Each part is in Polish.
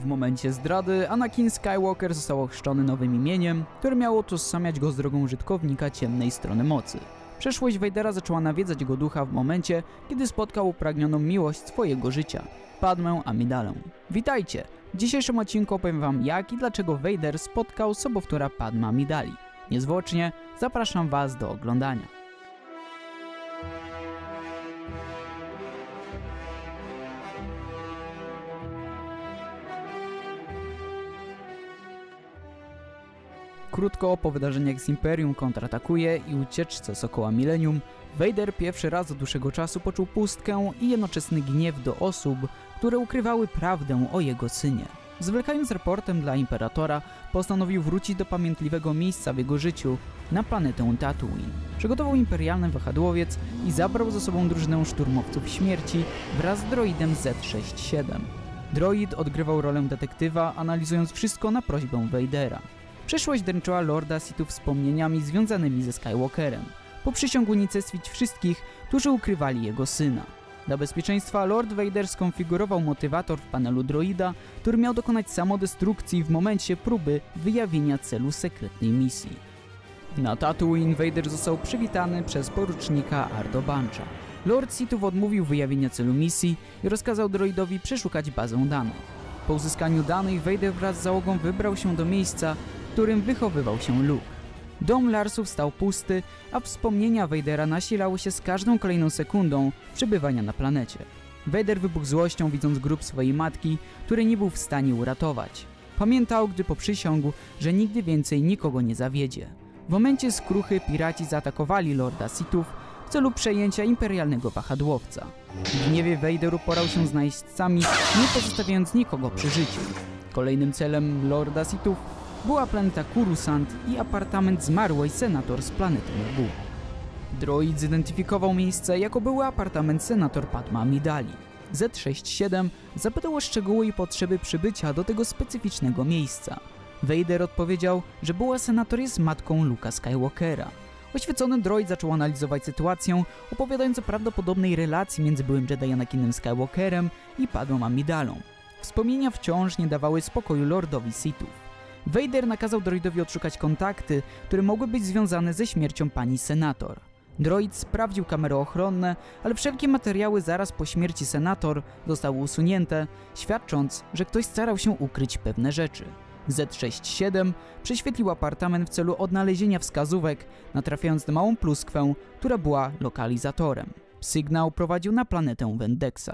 W momencie zdrady Anakin Skywalker został ochrzczony nowym imieniem, które miało utożsamiać go z drogą użytkownika ciemnej strony mocy. Przeszłość Vadera zaczęła nawiedzać go ducha w momencie, kiedy spotkał upragnioną miłość swojego życia, Padmę Amidalę. Witajcie! W dzisiejszym odcinku opowiem wam, jak i dlaczego Vader spotkał sobowtóra Padmé Amidali. Niezwłocznie zapraszam was do oglądania. Krótko po wydarzeniach z Imperium kontratakuje i ucieczce z okoła Millennium, Vader pierwszy raz od dłuższego czasu poczuł pustkę i jednoczesny gniew do osób, które ukrywały prawdę o jego synie. Zwlekając raportem dla Imperatora, postanowił wrócić do pamiętliwego miejsca w jego życiu, na planetę Tatooine. Przygotował imperialny wahadłowiec i zabrał ze sobą drużynę szturmowców śmierci wraz z droidem ZED-6-7. Droid odgrywał rolę detektywa, analizując wszystko na prośbę Vadera. Przeszłość dręczyła Lorda Sithów wspomnieniami związanymi ze Skywalkerem. Poprzysiągł unicestwić wszystkich, którzy ukrywali jego syna. Dla bezpieczeństwa Lord Vader skonfigurował motywator w panelu droida, który miał dokonać samodestrukcji w momencie próby wyjawienia celu sekretnej misji. Na Tatooine Vader został przywitany przez porucznika Ardo Bancha. Lord Sithów odmówił wyjawienia celu misji i rozkazał droidowi przeszukać bazę danych. Po uzyskaniu danych Vader wraz z załogą wybrał się do miejsca, w którym wychowywał się Luke. Dom Larsów stał pusty, a wspomnienia Vadera nasilały się z każdą kolejną sekundą przebywania na planecie. Vader wybuchł złością, widząc grób swojej matki, której nie był w stanie uratować. Pamiętał, gdy poprzysiągł, że nigdy więcej nikogo nie zawiedzie. W momencie skruchy piraci zaatakowali Lorda Sithów w celu przejęcia imperialnego wahadłowca. W gniewie Vader uporał się z najeźdźcami, nie pozostawiając nikogo przy życiu. Kolejnym celem Lorda Sithów była planeta Coruscant i apartament zmarłej senator z planety Naboo. Droid zidentyfikował miejsce jako były apartament senator Padmé Amidali. Z-6-7 zapytał o szczegóły i potrzeby przybycia do tego specyficznego miejsca. Vader odpowiedział, że była senator jest matką Luke'a Skywalkera. Oświecony droid zaczął analizować sytuację, opowiadając o prawdopodobnej relacji między byłym Jedi Anakinem Skywalkerem i Padmé Amidalą. Wspomnienia wciąż nie dawały spokoju Lordowi Sithów. Vader nakazał droidowi odszukać kontakty, które mogły być związane ze śmiercią pani senator. Droid sprawdził kamery ochronne, ale wszelkie materiały zaraz po śmierci senator zostały usunięte, świadcząc, że ktoś starał się ukryć pewne rzeczy. Z-6-7 prześwietlił apartament w celu odnalezienia wskazówek, natrafiając na małą pluskwę, która była lokalizatorem. Sygnał prowadził na planetę Vendexa.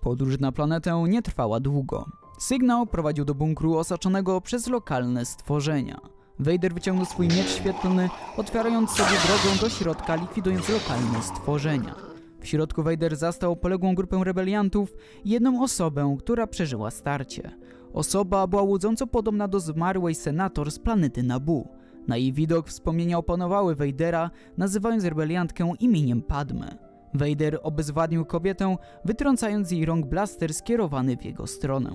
Podróż na planetę nie trwała długo. Sygnał prowadził do bunkru osaczonego przez lokalne stworzenia. Vader wyciągnął swój miecz świetlny, otwierając sobie drogę do środka, likwidując lokalne stworzenia. W środku Vader zastał poległą grupę rebeliantów i jedną osobę, która przeżyła starcie. Osoba była łudząco podobna do zmarłej senator z planety Naboo. Na jej widok wspomnienia opanowały Vadera, nazywając rebeliantkę imieniem Padme. Vader obezwładnił kobietę, wytrącając z jej rąk blaster skierowany w jego stronę.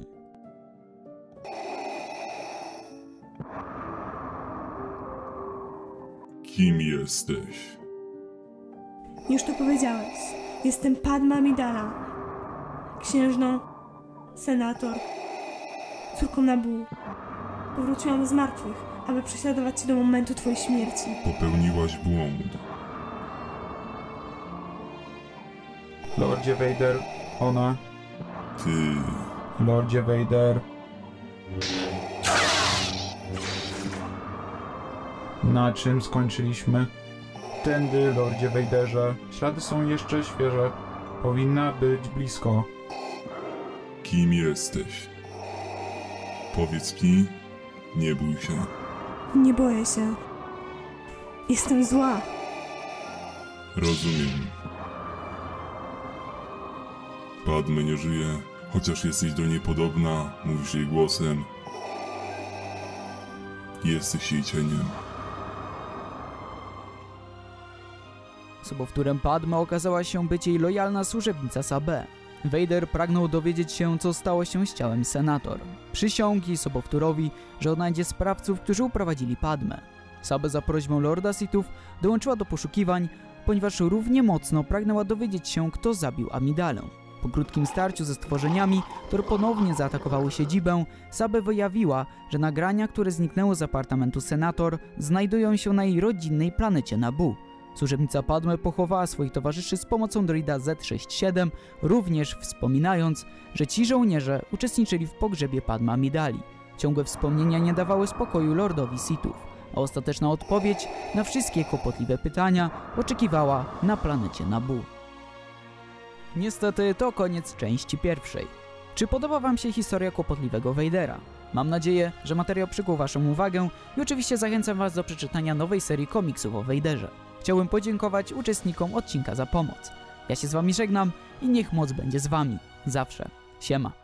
Kim jesteś? Już to powiedziałeś. Jestem Padmé Amidala, księżną, senator, córką Naboo. Powróciłam z martwych, aby prześladować cię do momentu twojej śmierci. Popełniłaś błąd. Lordzie Vader, ona... Ty... Lordzie Vader... Na czym skończyliśmy? Tędy, Lordzie Vaderze. Ślady są jeszcze świeże. Powinna być blisko. Kim jesteś? Powiedz mi, nie bój się. Nie boję się. Jestem zła. Rozumiem. Padmé nie żyje, chociaż jesteś do niej podobna, mówisz jej głosem. Jesteś jej cieniem. Sobowtórem Padme okazała się być jej lojalna służebnica Sabe. Vader pragnął dowiedzieć się, co stało się z ciałem senator. Przysiągł jej sobowtórowi, że odnajdzie sprawców, którzy uprowadzili Padme. Sabe za prośbą Lorda Sithów dołączyła do poszukiwań, ponieważ równie mocno pragnęła dowiedzieć się, kto zabił Amidalę. Po krótkim starciu ze stworzeniami, które ponownie zaatakowały siedzibę, Sabe wyjawiła, że nagrania, które zniknęły z apartamentu Senator, znajdują się na jej rodzinnej planecie Naboo. Służebnica Padme pochowała swoich towarzyszy z pomocą droida ZED-6-7, również wspominając, że ci żołnierze uczestniczyli w pogrzebie Padmé Amidali. Ciągłe wspomnienia nie dawały spokoju lordowi Sithów, a ostateczna odpowiedź na wszystkie kłopotliwe pytania oczekiwała na planecie Naboo. Niestety to koniec części pierwszej. Czy podoba wam się historia kłopotliwego Vadera? Mam nadzieję, że materiał przykuł waszą uwagę i oczywiście zachęcam was do przeczytania nowej serii komiksów o Vaderze. Chciałbym podziękować uczestnikom odcinka za pomoc. Ja się z wami żegnam i niech moc będzie z wami. Zawsze. Siema.